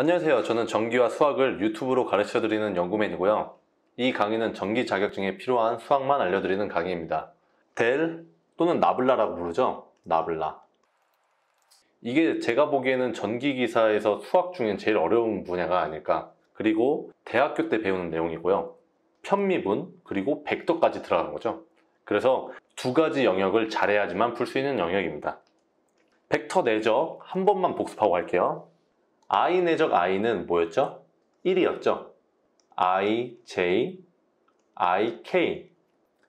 안녕하세요. 저는 전기와 수학을 유튜브로 가르쳐드리는 연구맨이고요. 이 강의는 전기 자격증에 필요한 수학만 알려드리는 강의입니다. 델 또는 나블라라고 부르죠. 나블라. 이게 제가 보기에는 전기기사에서 수학 중엔 제일 어려운 분야가 아닐까. 그리고 대학교 때 배우는 내용이고요. 편미분 그리고 벡터까지 들어가는 거죠. 그래서 두 가지 영역을 잘해야지만 풀 수 있는 영역입니다. 벡터 내적 한 번만 복습하고 갈게요. I 내적 I는 뭐였죠? 1이었죠. I, J, I, K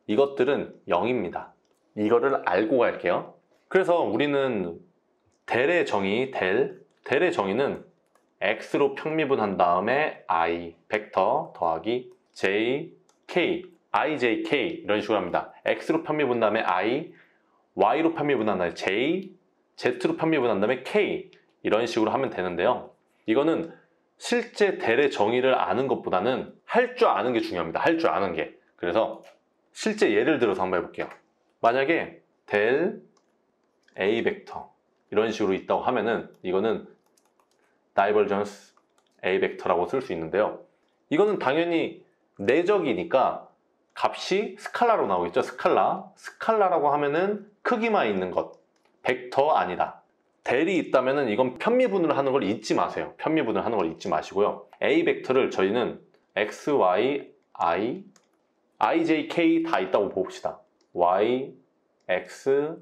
이것들은 0입니다. 이거를 알고 갈게요. 그래서 우리는 델의 정의, 델의 정의는 x로 평미분한 다음에 I 벡터 더하기 J, K, I, J, K 이런 식으로 합니다. x로 편미분 다음에 I, y로 편미분한 다음에 J, z로 편미분한 다음에 K 이런 식으로 하면 되는데요. 이거는 실제 델의 정의를 아는 것보다는 할 줄 아는 게 중요합니다. 할 줄 아는 게. 그래서 실제 예를 들어서 한번 해볼게요. 만약에 델 A 벡터 이런 식으로 있다고 하면은 이거는 다이버전스 A 벡터라고 쓸 수 있는데요. 이거는 당연히 내적이니까 값이 스칼라로 나오겠죠. 스칼라. 스칼라라고 하면은 크기만 있는 것. 벡터 아니다. 델이 있다면은 이건 편미분을 하는 걸 잊지 마세요. 편미분을 하는 걸 잊지 마시고요. A 벡터를 저희는 x, y, i, i, j, k 다 있다고 봅시다. y, x,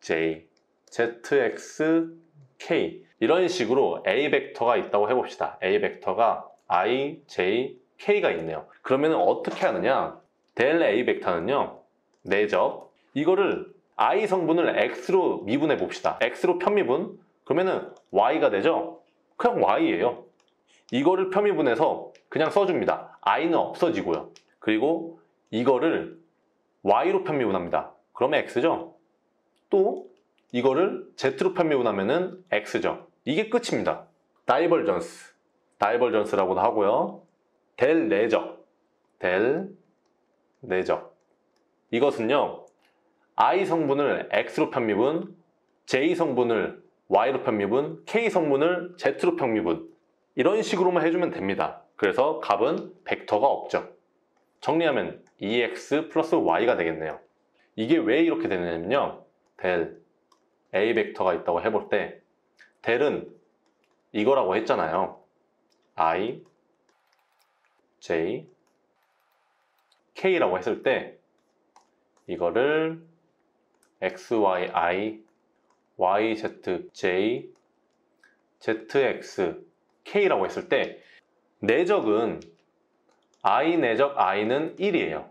j, z, x, k 이런 식으로 A 벡터가 있다고 해봅시다. A 벡터가 i, j, k가 있네요. 그러면 어떻게 하느냐? 델 A 벡터는요. 내적. 이거를 I 성분을 X로 미분해 봅시다. X로 편미분? 그러면은 Y가 되죠? 그냥 Y예요. 이거를 편미분해서 그냥 써줍니다. I는 없어지고요. 그리고 이거를 Y로 편미분합니다. 그러면 X죠? 또 이거를 Z로 편미분하면은 X죠? 이게 끝입니다. 다이버전스. 다이버전스라고도 하고요. 델 내적. 델 내적. 이것은요. I 성분을 X로 편미분, J 성분을 Y로 편미분, K 성분을 Z로 편미분 이런 식으로만 해주면 됩니다. 그래서 값은 벡터가 없죠. 정리하면 2X 플러스 Y가 되겠네요. 이게 왜 이렇게 되냐면요. 델 A 벡터가 있다고 해볼 때 델은 이거라고 했잖아요. I, J, K라고 했을 때 이거를 x, y, i, y, z, j, z, x, k라고 했을 때 내적은 i 내적 i는 1이에요.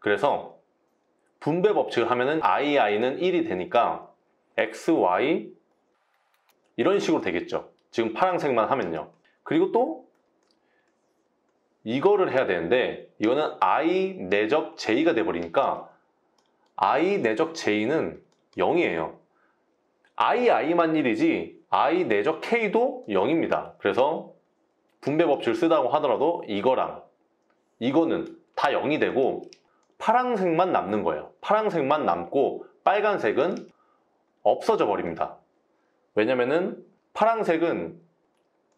그래서 분배 법칙을 하면은 i, i는 1이 되니까 x, y 이런 식으로 되겠죠. 지금 파란색만 하면요. 그리고 또 이거를 해야 되는데 이거는 i 내적 j가 돼버리니까 I 내적 J는 0이에요. I만 1이지 I 내적 K도 0입니다. 그래서 분배 법칙을 쓰다고 하더라도 이거랑 이거는 다 0이 되고 파란색만 남는 거예요. 파란색만 남고 빨간색은 없어져 버립니다. 왜냐면은 파란색은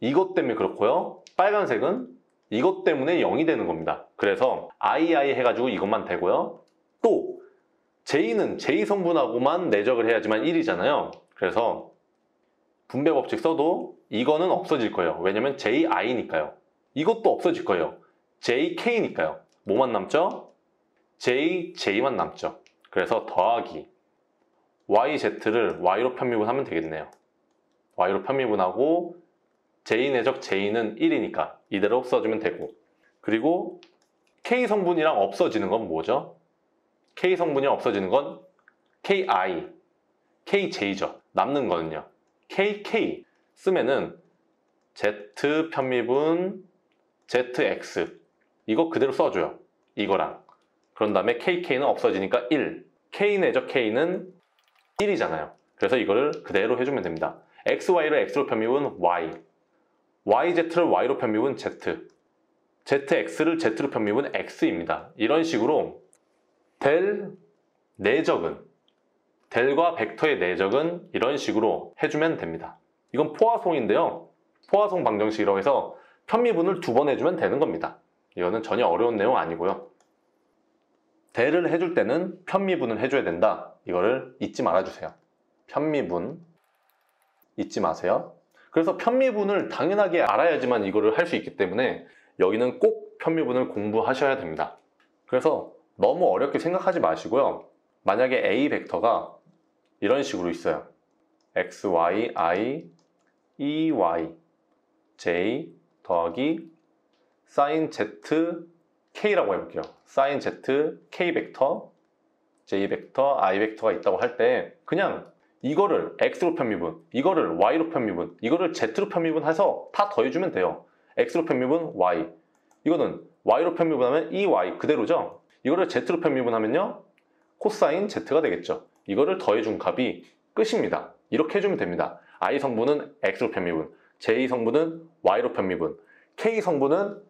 이것 때문에 그렇고요. 빨간색은 이것 때문에 0이 되는 겁니다. 그래서 II 해가지고 이것만 되고요. 또 J는 J 성분하고만 내적을 해야지만 1이잖아요. 그래서 분배 법칙 써도 이거는 없어질 거예요. 왜냐면 JI니까요. 이것도 없어질 거예요. JK니까요. 뭐만 남죠? JJ만 남죠. 그래서 더하기 YZ를 Y로 편미분하면 되겠네요. Y로 편미분하고 J 내적 J는 1이니까 이대로 없어지면 되고 그리고 K 성분이랑 없어지는 건 뭐죠? K 성분이 없어지는 건 KI, KJ죠. 남는 거는요. KK 쓰면은 Z 편미분 ZX 이거 그대로 써줘요. 이거랑. 그런 다음에 KK는 없어지니까 1. K 내적 K는 1이잖아요. 그래서 이거를 그대로 해주면 됩니다. XY를 X로 편미분 Y, YZ를 Y로 편미분 Z, ZX를 Z로 편미분 X입니다. 이런 식으로 델 내적은 델과 벡터의 내적은 이런 식으로 해주면 됩니다. 이건 포화송인데요. 포화성 방정식이라고 해서 편미분을 두 번 해주면 되는 겁니다. 이거는 전혀 어려운 내용 아니고요. 대를 해줄 때는 편미분을 해줘야 된다. 이거를 잊지 말아주세요. 편미분 잊지 마세요. 그래서 편미분을 당연하게 알아야지만 이거를 할 수 있기 때문에 여기는 꼭 편미분을 공부하셔야 됩니다. 그래서 너무 어렵게 생각하지 마시고요. 만약에 A 벡터가 이런 식으로 있어요. X, Y, I, E, Y, J 더하기 sin Z, K라고 해볼게요. sin Z, K 벡터, J 벡터, I 벡터가 있다고 할 때 그냥 이거를 X로 편미분, 이거를 Y로 편미분, 이거를 Z로 편미분해서 다 더해주면 돼요. X로 편미분 Y, 이거는 Y로 편미분하면 EY 그대로죠. 이거를 Z로 편미분하면요 코사인 Z가 되겠죠. 이거를 더해준 값이 끝입니다. 이렇게 해주면 됩니다. I 성분은 X로 편미분, J 성분은 Y로 편미분, K 성분은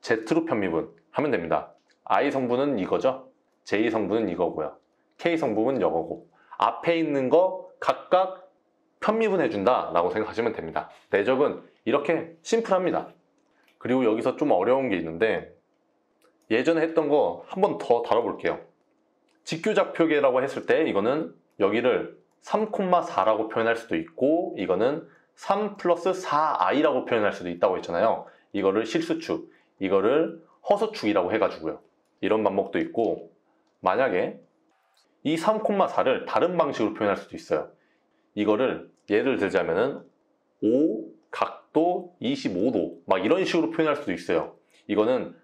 Z로 편미분 하면 됩니다. I 성분은 이거죠. J 성분은 이거고요. K 성분은 이거고 앞에 있는 거 각각 편미분해준다 라고 생각하시면 됩니다. 내적은 이렇게 심플합니다. 그리고 여기서 좀 어려운 게 있는데 예전에 했던 거 한 번 더 다뤄볼게요. 직교좌표계라고 했을 때 이거는 여기를 3,4라고 표현할 수도 있고 이거는 3 플러스 4i라고 표현할 수도 있다고 했잖아요. 이거를 실수축, 이거를 허수축이라고 해가지고요. 이런 방법도 있고 만약에 이 3,4를 다른 방식으로 표현할 수도 있어요. 이거를 예를 들자면은 5, 각도, 25도 막 이런 식으로 표현할 수도 있어요. 이거는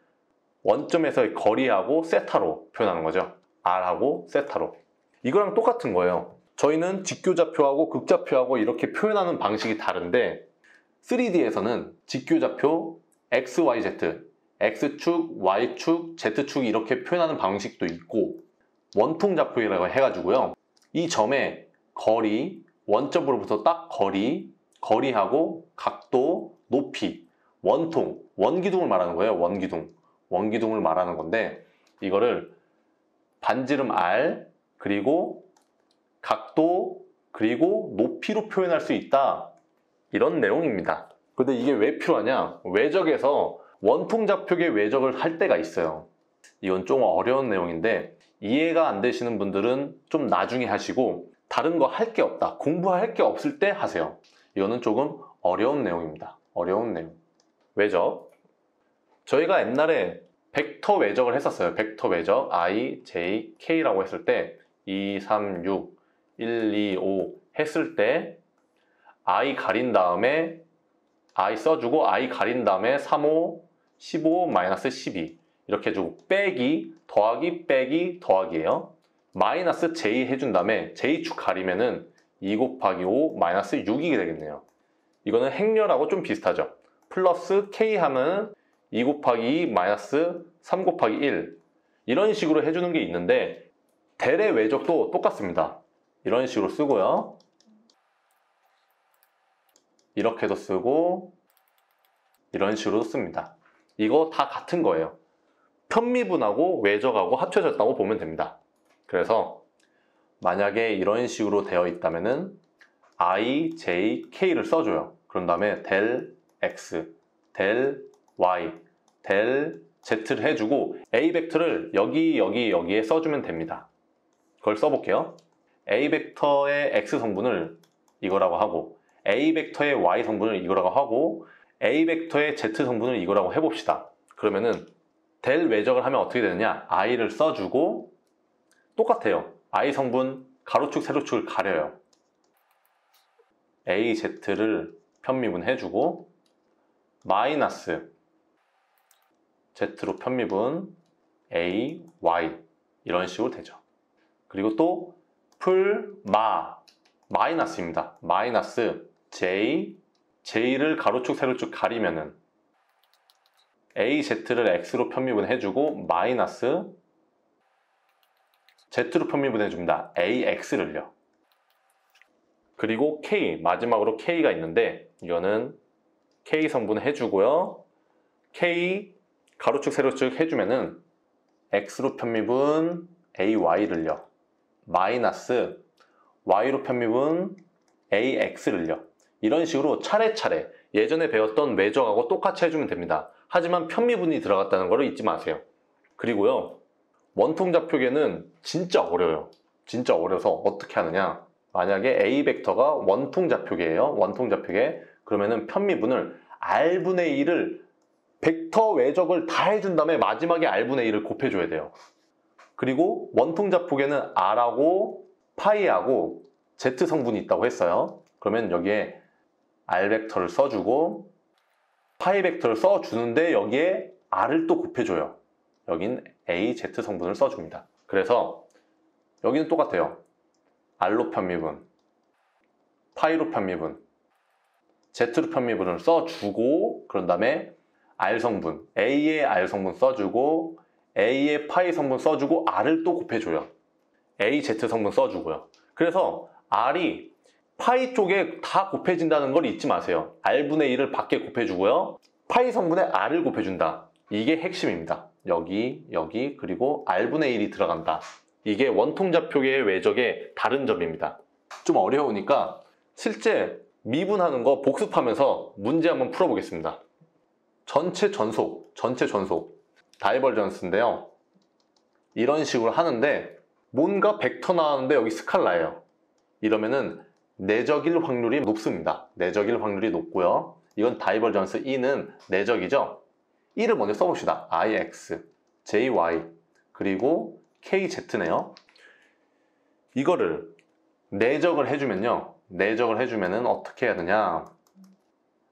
원점에서의 거리하고 세타로 표현하는 거죠. R하고 세타로. 이거랑 똑같은 거예요. 저희는 직교좌표하고 극좌표하고 이렇게 표현하는 방식이 다른데 3D에서는 직교좌표 XYZ, X축, Y축, Z축 이렇게 표현하는 방식도 있고 원통좌표라고 해가지고요. 이 점의 거리, 원점으로부터 딱 거리, 거리하고 각도, 높이, 원통, 원기둥을 말하는 거예요. 원기둥, 원기둥을 말하는 건데 이거를 반지름 R, 그리고 각도, 그리고 높이로 표현할 수 있다. 이런 내용입니다. 근데 이게 왜 필요하냐? 외적에서 원통좌표계 외적을 할 때가 있어요. 이건 좀 어려운 내용인데 이해가 안 되시는 분들은 좀 나중에 하시고 다른 거 할 게 없다, 공부할 게 없을 때 하세요. 이거는 조금 어려운 내용입니다. 어려운 내용. 외적. 저희가 옛날에 벡터 외적을 했었어요. 벡터 외적 I, J, K라고 했을 때 2, 3, 6, 1, 2, 5 했을 때 I 가린 다음에 I 써주고 I 가린 다음에 3, 5, 15, 마이너스 12 이렇게 해주고 빼기, 더하기, 빼기, 더하기예요. 마이너스 J 해준 다음에 J축 가리면은 2 곱하기 5 마이너스 6이 되겠네요. 이거는 행렬하고 좀 비슷하죠. 플러스 K 하면 2 곱하기 2 마이너스 3 곱하기 1 이런 식으로 해주는 게 있는데 델의 외적도 똑같습니다. 이런 식으로 쓰고요. 이렇게도 쓰고 이런 식으로 씁니다. 이거 다 같은 거예요. 편미분하고 외적하고 합쳐졌다고 보면 됩니다. 그래서 만약에 이런 식으로 되어 있다면은 I, J, K를 써줘요. 그런 다음에 델 X, 델 Y, 델 Z를 해주고 A 벡터를 여기, 여기, 여기에 써주면 됩니다. 그걸 써볼게요. A 벡터의 X 성분을 이거라고 하고 A 벡터의 Y 성분을 이거라고 하고 A 벡터의 Z 성분을 이거라고 해봅시다. 그러면은 델 외적을 하면 어떻게 되느냐? I를 써주고 똑같아요. I 성분 가로축, 세로축을 가려요. AZ를 편미분해주고 마이너스 Z로 편미분 AY 이런 식으로 되죠. 그리고 또 풀마 마이너스입니다. 마이너스 J, J를 가로축, 세로축 가리면은 AZ를 X로 편미분해주고 마이너스 Z로 편미분해줍니다. AX를요. 그리고 K, 마지막으로 K가 있는데 이거는 K 성분 해주고요. K 가로축, 세로축 해주면은 X로 편미분 AY를요. 마이너스 Y로 편미분 AX를요. 이런 식으로 차례차례 예전에 배웠던 외적하고 똑같이 해주면 됩니다. 하지만 편미분이 들어갔다는 걸 잊지 마세요. 그리고요, 원통좌표계는 진짜 어려워요. 진짜 어려서 어떻게 하느냐, 만약에 A 벡터가 원통좌표계예요. 원통좌표계 그러면은 편미분을 R분의 1을 벡터 외적을 다 해준 다음에 마지막에 R분의 1을 곱해줘야 돼요. 그리고 원통좌표계는 R하고 파이하고 Z 성분이 있다고 했어요. 그러면 여기에 R 벡터를 써주고 파이 벡터를 써주는데 여기에 R을 또 곱해줘요. 여긴 A, Z 성분을 써줍니다. 그래서 여기는 똑같아요. R로 편미분, 파이로 편미분, Z로 편미분을 써주고 그런 다음에 R 성분, A의 R 성분 써주고 A의 파이 성분 써주고 R을 또 곱해줘요. A, Z 성분 써주고요. 그래서 R이 파이 쪽에 다 곱해진다는 걸 잊지 마세요. R분의 1을 밖에 곱해주고요. 파이 성분에 R을 곱해준다. 이게 핵심입니다. 여기, 여기, 그리고 R분의 1이 들어간다. 이게 원통좌표계의 외적의 다른 점입니다. 좀 어려우니까 실제 미분하는 거 복습하면서 문제 한번 풀어보겠습니다. 전체 전속, 다이버전스인데요. 이런 식으로 하는데 뭔가 벡터 나왔는데 여기 스칼라예요. 이러면은 내적일 확률이 높습니다. 내적일 확률이 높고요. 이건 다이버전스 E는 내적이죠. E를 먼저 써봅시다. IX, JY, 그리고 KZ네요. 이거를 내적을 해주면요. 내적을 해주면은 어떻게 해야 되냐.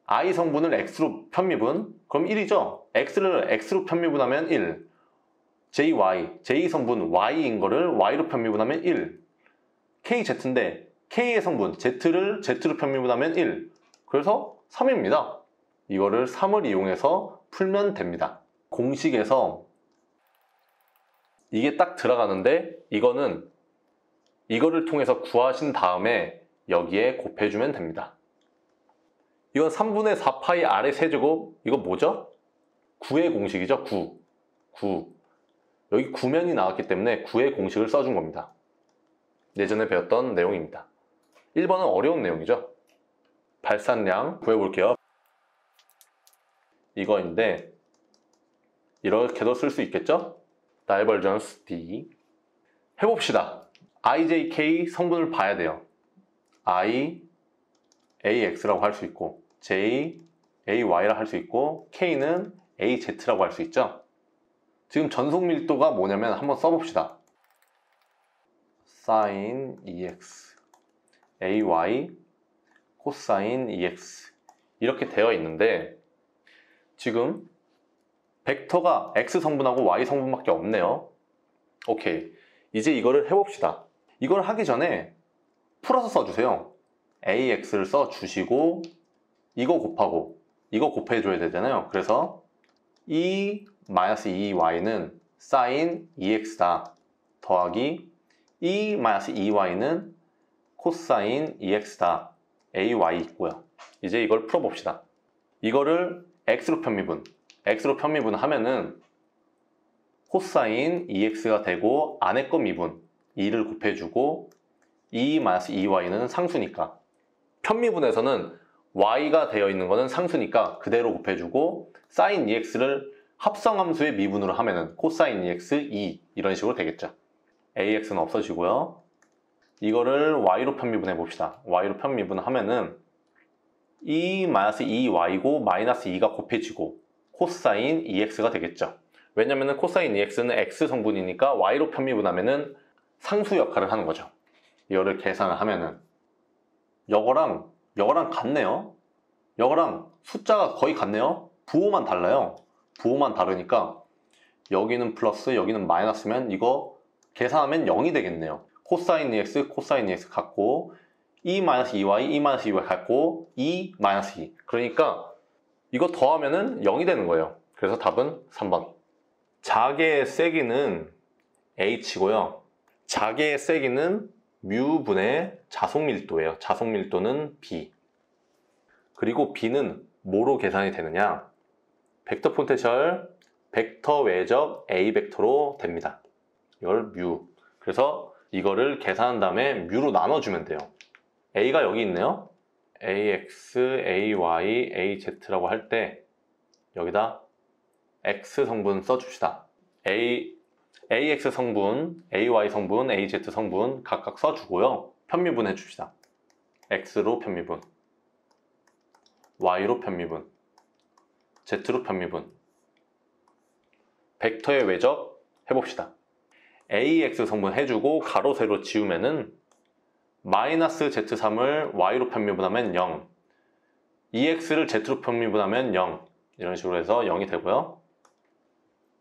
I 성분을 X로 편미분, 그럼 1이죠. X를 X로 편미분하면 1. JY, J 성분 Y인 거를 Y로 편미분하면 1. KZ인데 K의 성분 Z를 Z로 편미분하면 1. 그래서 3입니다. 이거를 3을 이용해서 풀면 됩니다. 공식에서 이게 딱 들어가는데 이거는 이거를 통해서 구하신 다음에 여기에 곱해주면 됩니다. 이건 3분의 4파이 R의 세제곱, 이거 뭐죠? 9의 공식이죠. 9. 여기 9면이 나왔기 때문에 9의 공식을 써준 겁니다. 예전에 배웠던 내용입니다. 1번은 어려운 내용이죠. 발산량 구해볼게요. 이거인데 이렇게도 쓸 수 있겠죠? 다이버전스 D 해봅시다. IJK 성분을 봐야 돼요. I, AX라고 할 수 있고 J, AY라고 할 수 있고 K는 AZ라고 할 수 있죠. 지금 전속 밀도가 뭐냐면 한번 써봅시다. sin EX, AY, 코사인 EX 이렇게 되어 있는데 지금 벡터가 X 성분하고 Y 성분밖에 없네요. 오케이, 이제 이거를 해봅시다. 이걸 하기 전에 풀어서 써주세요. AX를 써주시고 이거 곱하고 이거 곱해줘야 되잖아요. 그래서 E-2Y는 sin EX다 더하기 E-2Y는 코사인 EX다. AY 있고요. 이제 이걸 풀어봅시다. 이거를 X로 편미분 하면은 코사인 EX가 되고 안에 거 미분 2를 곱해주고 E-2Y는 상수니까 편미분에서는 Y가 되어 있는 거는 상수니까 그대로 곱해주고 sin EX를 합성함수의 미분으로 하면은 코사인 EX 2 이런 식으로 되겠죠. AX는 없어지고요. 이거를 Y로 편미분해 봅시다. Y로 편미분하면은 E-2Y고 마이너스 2가 곱해지고 코사인 EX가 되겠죠. 왜냐면은 코사인 EX는 X 성분이니까 Y로 편미분하면은 상수 역할을 하는 거죠. 이거를 계산을 하면은 이거랑 같네요. 이거랑 숫자가 거의 같네요. 부호만 달라요. 부호만 다르니까 여기는 플러스 여기는 마이너스면 이거 계산하면 0이 되겠네요. 코사인 EX, 코사인 EX 같고 E-2Y, E-2Y 같고 E-2 그러니까 이거 더하면은 0이 되는 거예요. 그래서 답은 3번. 자개의 세기는 H고요. 자개의 세기는 µ분의 자속밀도예요. 자속밀도는 B. 그리고 B는 뭐로 계산이 되느냐? 벡터 포텐셜, 벡터 외적 A 벡터로 됩니다. 이걸 µ. 그래서 이거를 계산한 다음에 뮤로 나눠주면 돼요. A가 여기 있네요. ax, ay, az라고 할 때 여기다 x 성분 써줍시다. ax 성분, ay 성분, az 성분 각각 써주고요. 편미분 해줍시다. x로 편미분, y로 편미분, z로 편미분. 벡터의 외적 해봅시다. ax 성분 해주고 가로 세로 지우면은 마이너스 z3을 y로 편미분하면 0, ex를 z로 편미분하면 0, 이런 식으로 해서 0이 되고요.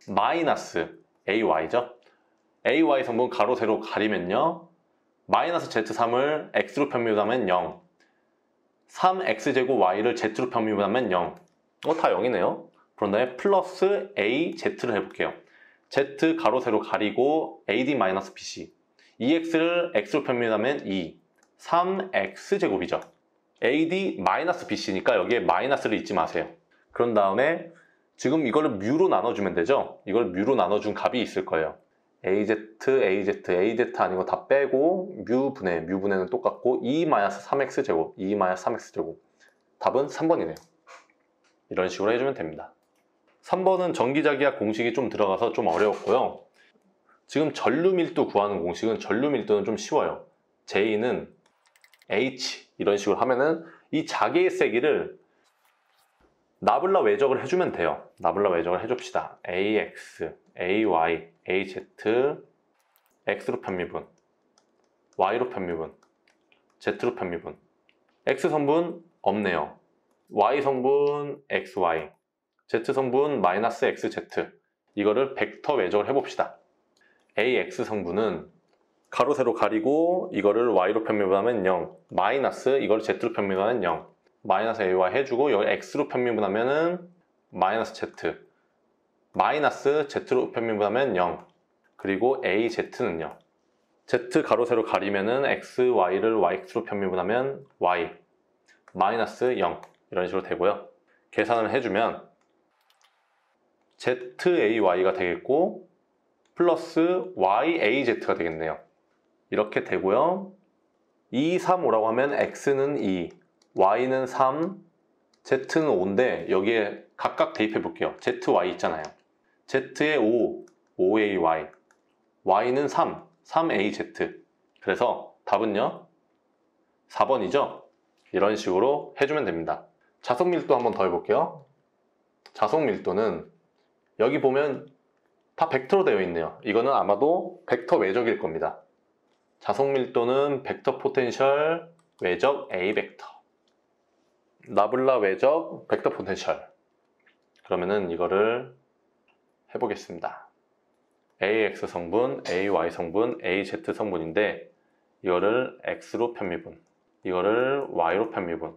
마이너스 ay죠. ay 성분 가로 세로 가리면요, 마이너스 z3을 x로 편미분하면 0, 3x제곱 y를 z로 편미분하면 0. 다 0이네요. 그런 다음에 플러스 az를 해볼게요. z 가로 세로 가리고 ad-bc, 2x를 x로 편미분하면 2, 3x제곱이죠. ad-bc니까 여기에 마이너스를 잊지 마세요. 그런 다음에 지금 이걸 뮤로 나눠주면 되죠. 이걸 뮤로 나눠준 값이 있을 거예요. az 아닌 거 다 빼고 뮤분해는 똑같고 2-3x제곱. 답은 3번이네요. 이런 식으로 해주면 됩니다. 3번은 전기자기학 공식이 좀 들어가서 좀 어려웠고요. 지금 전류밀도 구하는 공식은, 전류밀도는 좀 쉬워요. J는 H 이런 식으로 하면은 이 자개의 세기를 나블라 외적을 해주면 돼요. 나블라 외적을 해줍시다. AX, AY, AZ, X로 편미분, Y로 편미분, Z로 편미분. X 성분 없네요. Y 성분 XY, Z 성분 마이너스 XZ. 이거를 벡터 외적을 해봅시다. AX 성분은 가로 세로 가리고 이거를 Y로 편미분하면 0, 마이너스 이걸 Z로 편미분하면 0, 마이너스 AY 해주고 여기 X로 편미분하면은 마이너스 Z, 마이너스 Z로 편미분하면 0. 그리고 AZ는요, Z 가로 세로 가리면은 XY를 YX로 편미분하면 Y, 마이너스 0. 이런 식으로 되고요. 계산을 해주면 ZAY가 되겠고 플러스 YAZ가 되겠네요. 이렇게 되고요. 2, 3, 5라고 하면 X는 2, Y는 3, Z는 5인데 여기에 각각 대입해 볼게요. ZY 있잖아요. Z에 5, 5AY, Y는 3, 3AZ. 그래서 답은요 4번이죠. 이런 식으로 해주면 됩니다. 자속밀도 한번 더 해볼게요. 자속밀도는 여기 보면 다 벡터로 되어 있네요. 이거는 아마도 벡터 외적일 겁니다. 자속밀도는 벡터 포텐셜 외적 A 벡터, 나블라 외적 벡터 포텐셜. 그러면은 이거를 해보겠습니다. AX 성분, AY 성분, AZ 성분인데 이거를 X로 편미분, 이거를 Y로 편미분,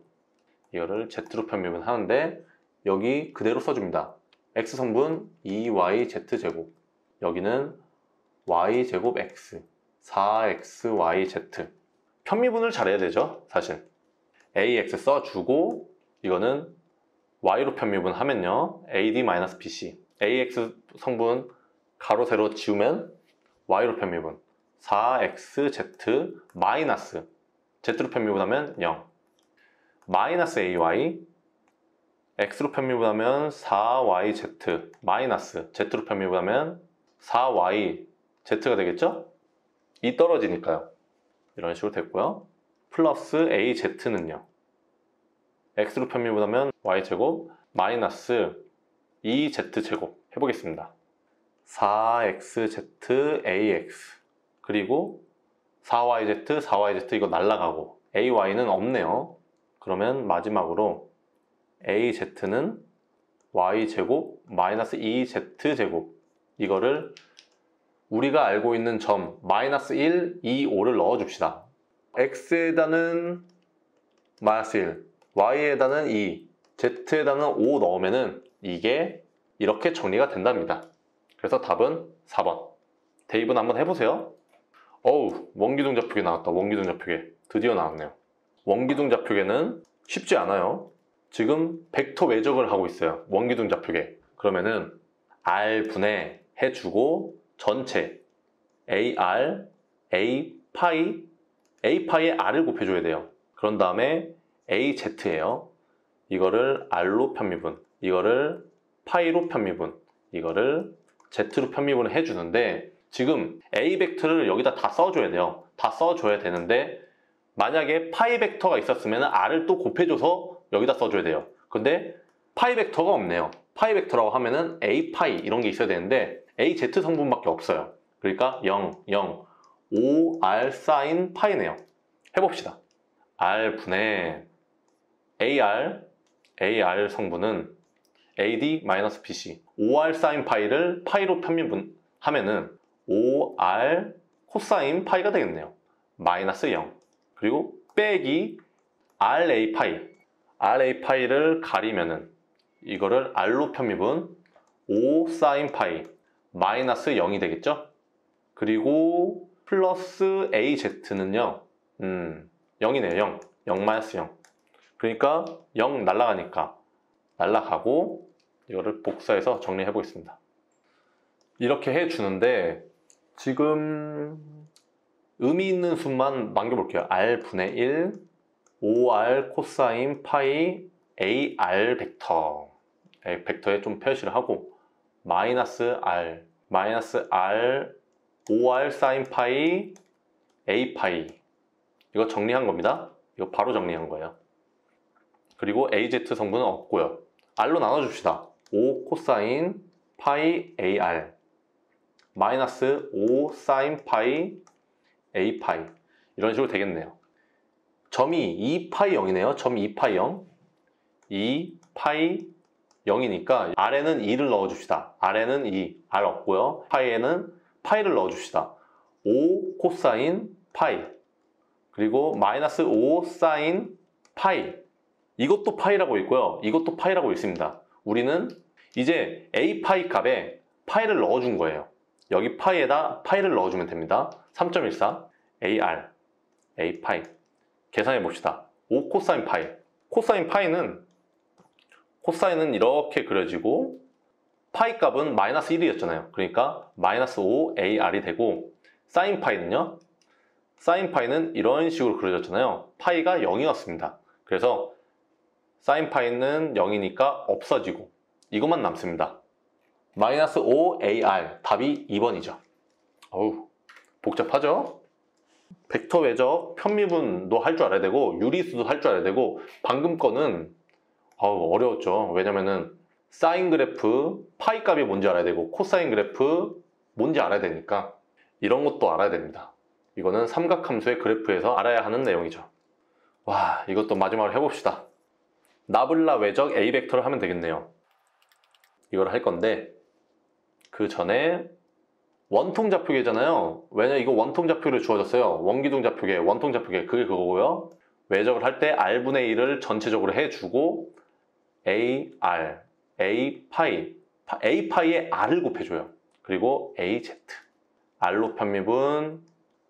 이거를 Z로 편미분 하는데 여기 그대로 써줍니다. X성분 2YZ제곱, 여기는 Y제곱 X, 4XYZ. 편미분을 잘해야 되죠 사실. AX 써주고 이거는 Y로 편미분 하면요 AD-BC, AX성분 가로 세로 지우면 Y로 편미분, 4XZ 마이너스 Z로 편미분하면 0, 마이너스 AY, X로 편미분하면 4YZ, 마이너스 Z로 편미분하면 4YZ가 되겠죠? 이 떨어지니까요. 이런 식으로 됐고요. 플러스 AZ는요, X로 편미분하면 Y제곱, 마이너스 2Z제곱 해보겠습니다. 4XZ, AX, 그리고 4YZ 이거 날라가고 AY는 없네요. 그러면 마지막으로 AZ는 Y제곱 마이너스 2Z제곱, 이거를 우리가 알고 있는 점 마이너스 1, 2, 5를 넣어줍시다. X에다는 마이너스 1, Y에다는 2, Z에다는 5 넣으면은 이게 이렇게 정리가 된답니다. 그래서 답은 4번. 대입은 한번 해보세요. 어우, 원기둥좌표계 나왔다. 원기둥좌표계 드디어 나왔네요. 원기둥좌표계는 쉽지 않아요. 지금 벡터 외적을 하고 있어요. 원기둥좌표계 그러면은 R분해 해주고 전체 AR, A파이에 R을 곱해줘야 돼요. 그런 다음에 AZ예요. 이거를 R로 편미분, 이거를 파이로 편미분, 이거를 Z로 편미분을 해주는데 지금 A 벡터를 여기다 다 써줘야 돼요. 다 써줘야 되는데 만약에 파이 벡터가 있었으면 R을 또 곱해줘서 여기다 써줘야 돼요. 근데 파이 벡터가 없네요. 파이 벡터라고 하면은 A 파이 이런 게 있어야 되는데 AZ 성분밖에 없어요. 그러니까 0, 0, 5R 사인 파이네요. 해봅시다. R분의 AR 성분은 AD-BC 5R 사인 파이를 파이로 편미분하면은 5R 코사인 파이가 되겠네요. 마이너스 0 그리고 빼기 RA 파이 RA 파이를 가리면은 이거를 R로 편미분 5 사인 파이 마이너스 0이 되겠죠? 그리고 플러스 AZ는요 0이네요. 0 0 마이너스 0 그러니까 0 날아가니까 날아가고 이거를 복사해서 정리해 보겠습니다. 이렇게 해주는데 지금 의미 있는 수만 남겨볼게요. R분의 1, 5R 코사인 파이 AR 벡터 벡터에 좀 표시를 하고 마이너스 R 5R 사인 파이 A 파이 이거 정리한 겁니다. 이거 바로 정리한 거예요. 그리고 AZ 성분은 없고요. R로 나눠줍시다. 5 코사인 파이 AR 마이너스 5 사인 파이 A 파이 이런 식으로 되겠네요. 점이 2 파이 0이네요. 점 2 파이 0 2 파이 0이니까 R에는 2를 넣어줍시다. R에는 2, R 없고요. 파이에는 파이를 넣어줍시다. 5 코사인 파이 그리고 마이너스 5 사인 파이 이것도 파이라고 있고요. 이것도 파이라고 있습니다. 우리는 이제 A 파이 값에 파이를 넣어준 거예요. 여기 파이에다 파이를 넣어주면 됩니다. 3.14 AR A 파이 계산해 봅시다. 5 코사인 파이 코사인 파이는 코사인은 이렇게 그려지고 파이 값은 마이너스 1이었잖아요. 그러니까 마이너스 5 AR이 되고 사인 파이는요? 사인 파이는 이런 식으로 그려졌잖아요. 파이가 0이었습니다. 그래서 사인 파이는 0이니까 없어지고 이것만 남습니다. 마이너스 5 AR 답이 2번이죠. 어우 복잡하죠? 벡터 외적 편미분도 할 줄 알아야 되고 유리수도 할 줄 알아야 되고 방금 거는 어려웠죠. 왜냐면은 사인 그래프 파이 값이 뭔지 알아야 되고 코사인 그래프 뭔지 알아야 되니까 이런 것도 알아야 됩니다. 이거는 삼각함수의 그래프에서 알아야 하는 내용이죠. 와 이것도 마지막으로 해봅시다. 나블라 외적 A 벡터를 하면 되겠네요. 이걸 할 건데 그 전에 원통좌표계잖아요. 왜냐 이거 원통좌표로 주어졌어요. 원기둥좌표계, 원통좌표계 그게 그거고요. 외적을 할 때 R분의 1을 전체적으로 해주고 AR, A파이, A파이에 R을 곱해줘요. 그리고 AZ, R로 편미분,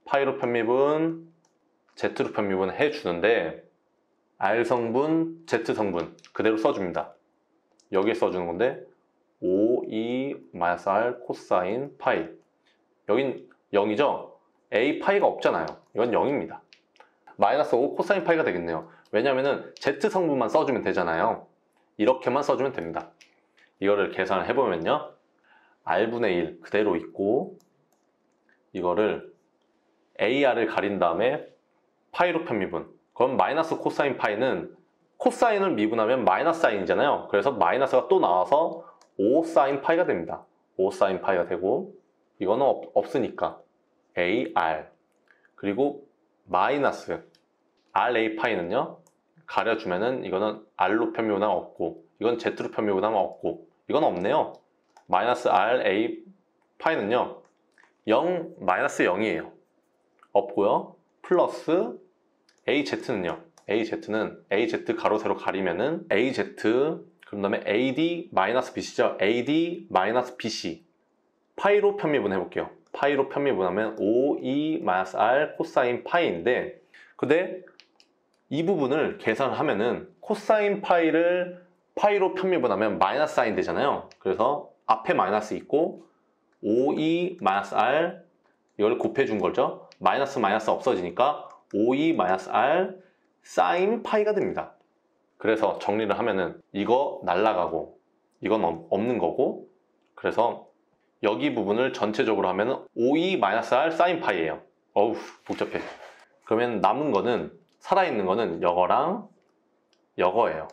파이로 편미분, Z로 편미분 해주는데 R성분, Z성분 그대로 써줍니다. 여기에 써주는 건데 5E-R 코사인 파이 여긴 0이죠? A파이가 없잖아요. 이건 0입니다. 마이너스 5 코사인 파이가 되겠네요. 왜냐면은 Z 성분만 써주면 되잖아요. 이렇게만 써주면 됩니다. 이거를 계산을 해보면요. R분의 1 그대로 있고 이거를 AR을 가린 다음에 파이로 편미분 그럼 마이너스 코사인 파이는 코사인을 미분하면 마이너스 사인이잖아요. 그래서 마이너스가 또 나와서 5 사인 파이가 됩니다. 5 사인 파이가 되고 이거는 없으니까 AR 그리고 마이너스 RA 파이는요 가려주면은 이거는 R로 편미분하면 없고 이건 Z로 편미분하면 없고 이건 없네요. 마이너스 RA 파이는요 0 마이너스 0이에요. 없고요. 플러스 AZ는요. AZ는 AZ 가로 세로 가리면은 AZ 그 다음에 AD 마이너스 BC죠. AD 마이너스 BC 파이로 편미분 해볼게요. 파이로 편미분하면 5E-R 코사인 파이인데 근데 이 부분을 계산하면은 코사인 파이를 파이로 편미분하면 마이너스 사인 되잖아요. 그래서 앞에 마이너스 있고 5E-R 이걸 곱해준 거죠. 마이너스 마이너스 없어지니까 5E-R sin 파이가 됩니다. 그래서 정리를 하면은 이거 날라가고 이건 없는 거고, 그래서 여기 부분을 전체적으로 하면은 5e-r sin 파이예요. 어우 복잡해. 그러면 남은 거는, 살아있는 거는 여거랑 여거예요.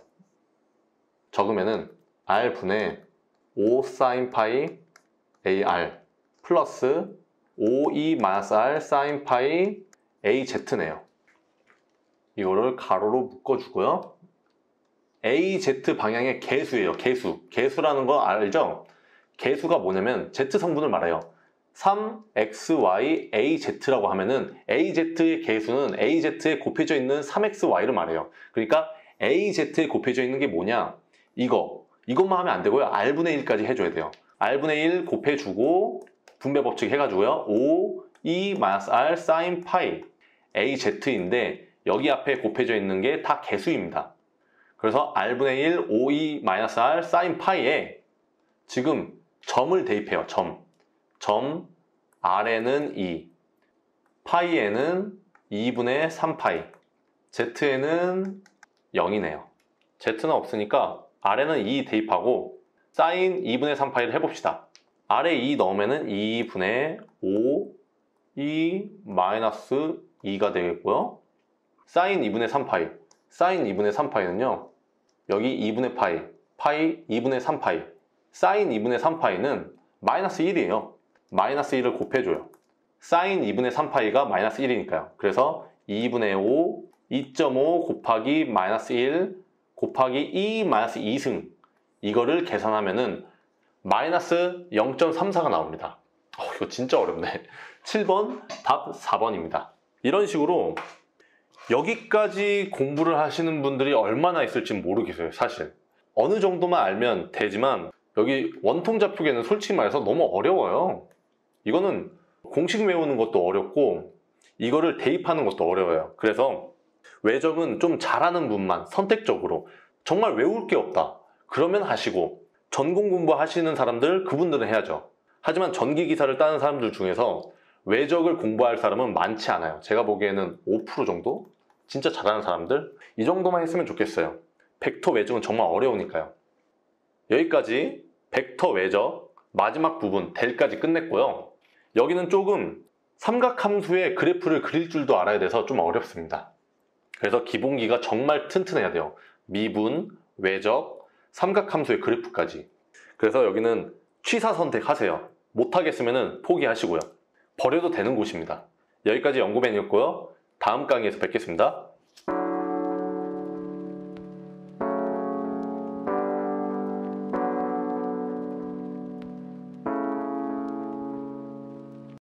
적으면은 r분의 5 sin 파이 ar 플러스 5e-r sin 파이 az네요. 이거를 가로로 묶어주고요. az 방향의 개수예요. 개수. 개수라는 거 알죠? 개수가 뭐냐면 z성분을 말해요. 3xy az라고 하면은 az의 개수는 az에 곱해져 있는 3xy를 말해요. 그러니까 az에 곱해져 있는 게 뭐냐? 이것만 하면 안 되고요. r분의 1까지 해줘야 돼요. r분의 1 곱해주고 분배 법칙 해가지고요. 5e-r sin 파이 az인데 여기 앞에 곱해져 있는 게 다 개수입니다. 그래서 r분의 1 5e-r sin 파이에 지금 점을 대입해요. 점 r에는 2, 파이에는 2분의 3파이, z에는 0이네요. z는 없으니까 r에는 2 대입하고 sin 2분의 3파이를 해봅시다. r에 2 넣으면 2분의 5e 마이너스 2가 되겠고요. sin 2분의 3파이, sin 2분의 3파이는요, 여기 2분의 파이, 파이 2분의 3파이, sin 2분의 3파이는 마이너스 1이에요. 마이너스 1을 곱해줘요. sin 2분의 3파이가 마이너스 1이니까요. 그래서 2분의 5, 2.5 곱하기 마이너스 1 곱하기 2 마이너스 2승, 이거를 계산하면은 마이너스 0.34가 나옵니다. 이거 진짜 어렵네. 7번 답 4번입니다. 이런 식으로 여기까지 공부를 하시는 분들이 얼마나 있을지 모르겠어요. 사실 어느 정도만 알면 되지만 여기 원통좌표계는 솔직히 말해서 너무 어려워요. 이거는 공식 외우는 것도 어렵고 이거를 대입하는 것도 어려워요. 그래서 외적은 좀 잘하는 분만 선택적으로, 정말 외울 게 없다 그러면 하시고, 전공 공부하시는 사람들 그분들은 해야죠. 하지만 전기기사를 따는 사람들 중에서 외적을 공부할 사람은 많지 않아요. 제가 보기에는 5% 정도? 진짜 잘하는 사람들? 이 정도만 했으면 좋겠어요. 벡터 외적은 정말 어려우니까요. 여기까지 벡터 외적 마지막 부분 델까지 끝냈고요. 여기는 조금 삼각함수의 그래프를 그릴 줄도 알아야 돼서 좀 어렵습니다. 그래서 기본기가 정말 튼튼해야 돼요. 미분, 외적, 삼각함수의 그래프까지. 그래서 여기는 취사 선택하세요. 못하겠으면 포기하시고요. 버려도 되는 곳입니다. 여기까지 연구맨이었고요. 다음 강의에서 뵙겠습니다.